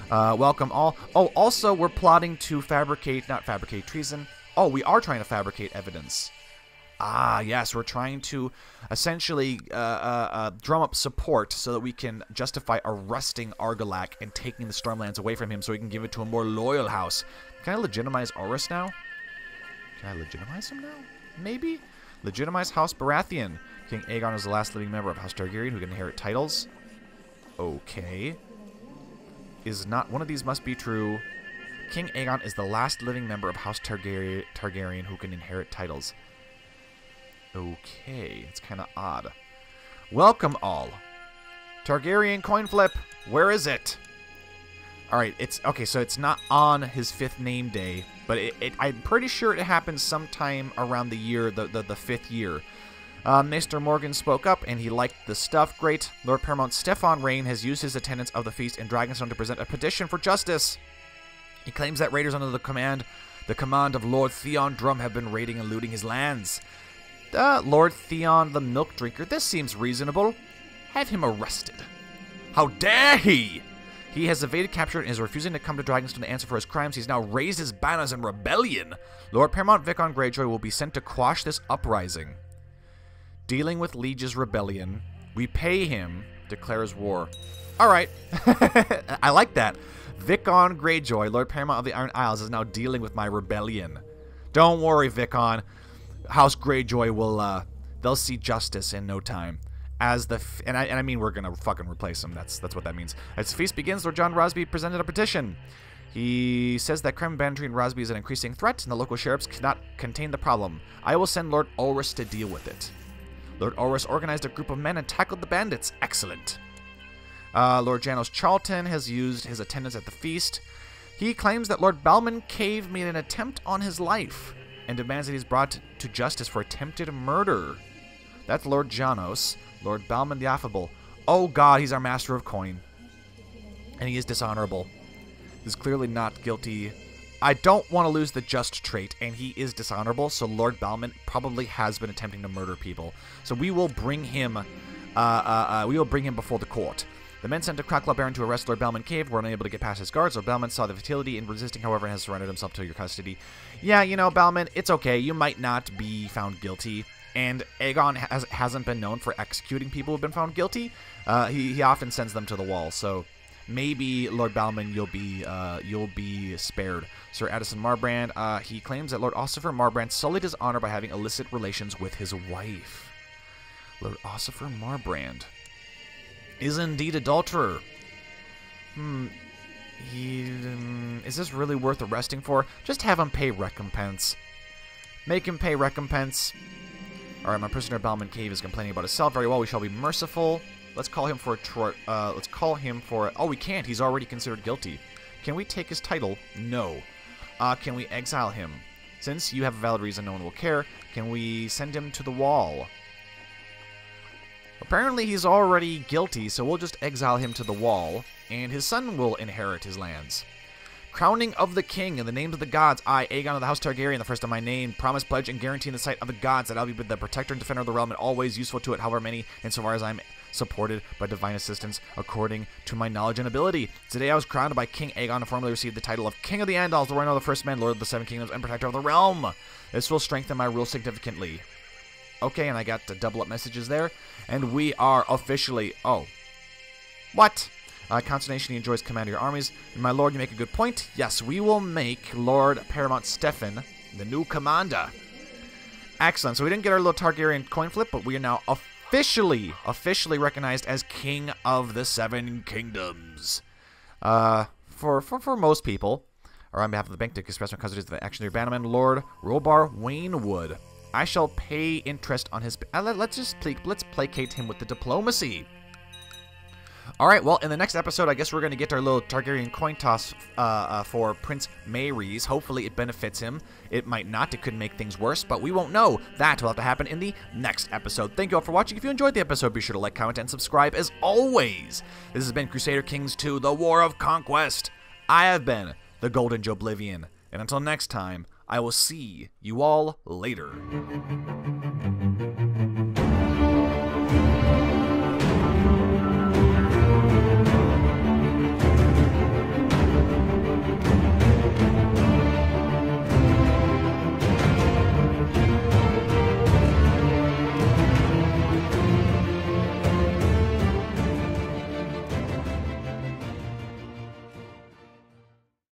Uh, welcome all. Oh, also, we're plotting to fabricate... Not fabricate treason. Oh, we are trying to fabricate evidence. Ah, yes, we're trying to essentially uh, uh, uh, drum up support so that we can justify arresting Argilac and taking the Stormlands away from him so we can give it to a more loyal house. Can I legitimize Orys now? Can I legitimize him now? Maybe? Legitimize House Baratheon. King Aegon is the last living member of House Targaryen who can inherit titles. Okay. Is not... One of these must be true. King Aegon is the last living member of House Targaryen, Targaryen who can inherit titles. Okay. It's kind of odd. Welcome all. Targaryen coin flip. Where is it? Alright. It's... Okay, so it's not on his fifth name day, but it, it, I'm pretty sure it happens sometime around the year, the, the, the fifth year. Uh, Mister Morgan spoke up, and he liked the stuff. Great. Lord Paramount Stefan Reyne has used his attendance of the feast in Dragonstone to present a petition for justice. He claims that raiders under the command, the command of Lord Theon Drum have been raiding and looting his lands. Uh, Lord Theon the Milk Drinker. This seems reasonable. Have him arrested. How dare he! He has evaded capture and is refusing to come to Dragonstone to answer for his crimes. He's now raised his banners in rebellion. Lord Paramount Viscount Greyjoy will be sent to quash this uprising. Dealing with Liege's rebellion, we pay him, declares war. All right. I like that. Viscount Greyjoy, Lord Paramount of the Iron Isles, is now dealing with my rebellion. Don't worry, Viscount. House Greyjoy will, uh, they'll see justice in no time. As the, f and, I, and I mean we're gonna fucking replace him. That's that's what that means. As the feast begins, Lord John Rosby presented a petition. He says that crime and banditry in Rosby is an increasing threat, and the local sheriffs cannot contain the problem. I will send Lord Orys to deal with it. Lord Orys organized a group of men and tackled the bandits. Excellent. Uh, Lord Janos Charlton has used his attendance at the feast. He claims that Lord Balmond Cave made an attempt on his life and demands that he's brought to justice for attempted murder. That's Lord Janos. Lord Balmond the Affable. Oh god, he's our master of coin. And he is dishonorable. He's clearly not guilty. I don't want to lose the just trait, and he is dishonorable, so Lord Balmond probably has been attempting to murder people. So we will bring him, uh, uh, uh, we will bring him before the court. The men sent to Crocklaw Baron to arrest Lord Balmond Cave were unable to get past his guards. Lord Balmond saw the futility in resisting, however, and has surrendered himself to your custody. Yeah, you know, Balmond, it's okay. You might not be found guilty. And Aegon has, hasn't been known for executing people who've been found guilty. Uh, he, he often sends them to the wall, so... Maybe, Lord Balmond, you'll be uh, you'll be spared. Sir Addison Marbrand, uh, he claims that Lord Ossifer Marbrand sullied his honor by having illicit relations with his wife. Lord Ossifer Marbrand is indeed adulterer. Hmm. He, um, is this really worth arresting for? Just have him pay recompense. Make him pay recompense. Alright, my prisoner Balmond Cave is complaining about himself. Very well, we shall be merciful. Let's call him for a tort. Uh, let's call him for... A, oh, we can't. He's already considered guilty. Can we take his title? No. Uh, can we exile him? Since you have a valid reason, no one will care. Can we send him to the wall? Apparently, he's already guilty, so we'll just exile him to the wall, and his son will inherit his lands. Crowning of the king in the names of the gods, I, Aegon of the House Targaryen, the first of my name, promise, pledge, and guarantee in the sight of the gods that I'll be the protector and defender of the realm and always useful to it, however many, insofar as I'm... supported by divine assistance according to my knowledge and ability. Today I was crowned by King Aegon and formally received the title of King of the Andals, the Reigner of the First Men, Lord of the Seven Kingdoms, and Protector of the Realm. This will strengthen my rule significantly. Okay, and I got the double up messages there. And we are officially... Oh. What? Uh, consternation, enjoys command of your armies. And my lord, you make a good point. Yes, we will make Lord Paramount Stefan the new commander. Excellent. So we didn't get our little Targaryen coin flip, but we are now officially... officially, officially recognized as King of the Seven Kingdoms. Uh, for, for, for most people, or on behalf of the bank, to express my custody to the actionary bannerman, Lord Robar Wainwood. I shall pay interest on his... Uh, let, let's just pl let's placate him with the diplomacy. All right, well, in the next episode, I guess we're going to get our little Targaryen coin toss uh, uh, for Prince Maerys. Hopefully it benefits him. It might not. It could make things worse, but we won't know. That will have to happen in the next episode. Thank you all for watching. If you enjoyed the episode, be sure to like, comment, and subscribe as always. This has been Crusader Kings two, The War of Conquest. I have been the Golden Joblivian, and until next time, I will see you all later.